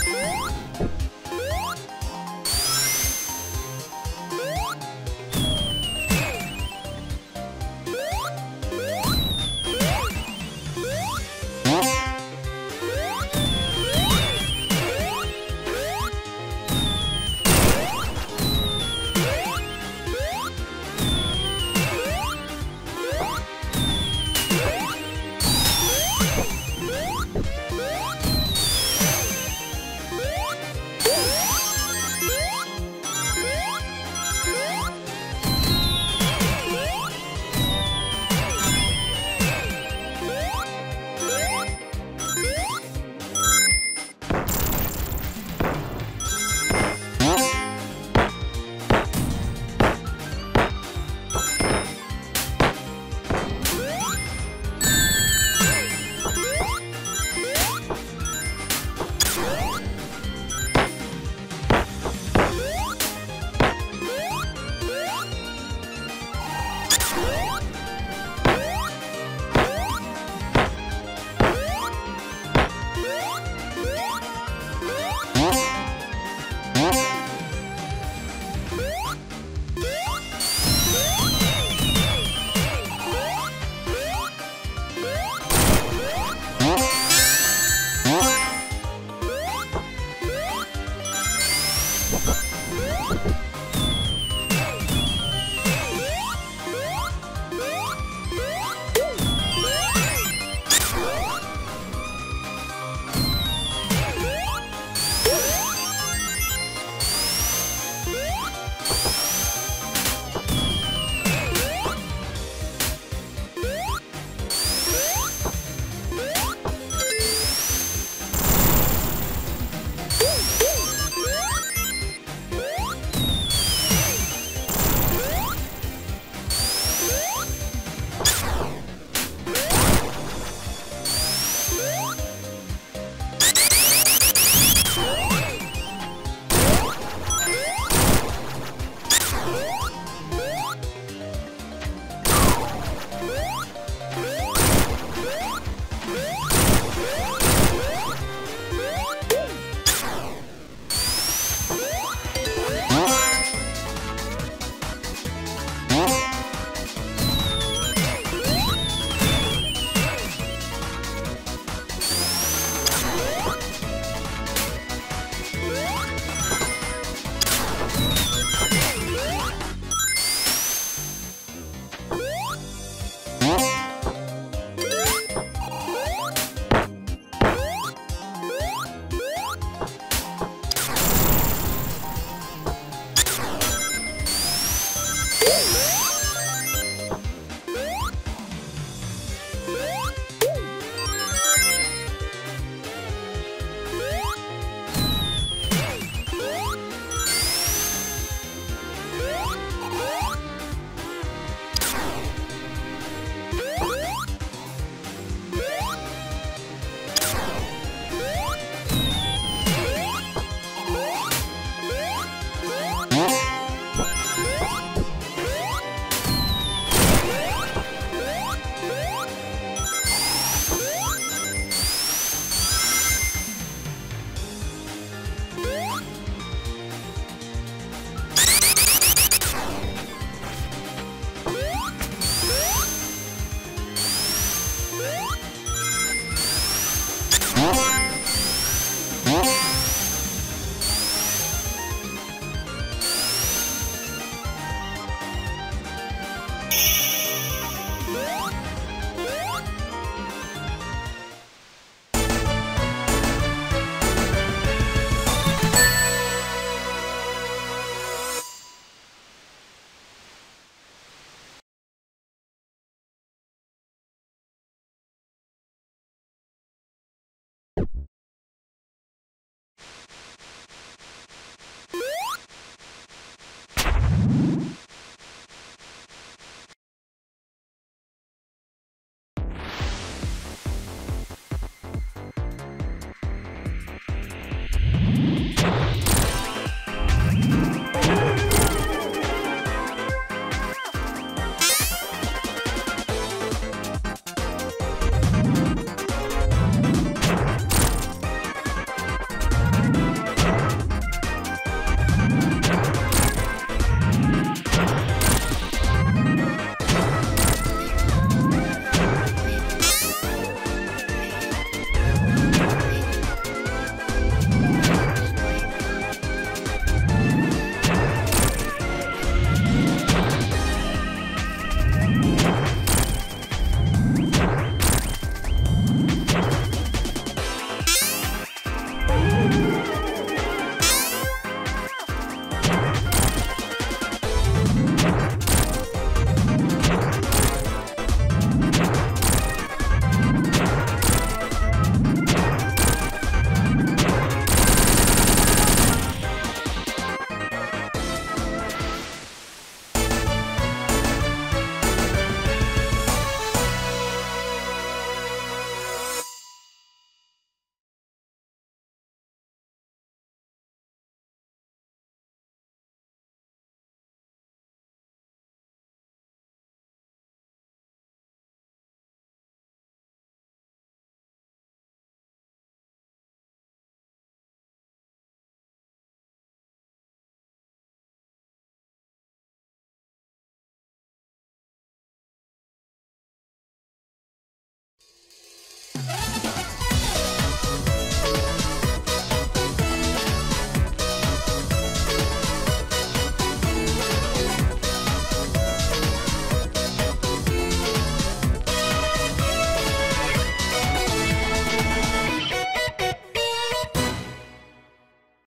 What?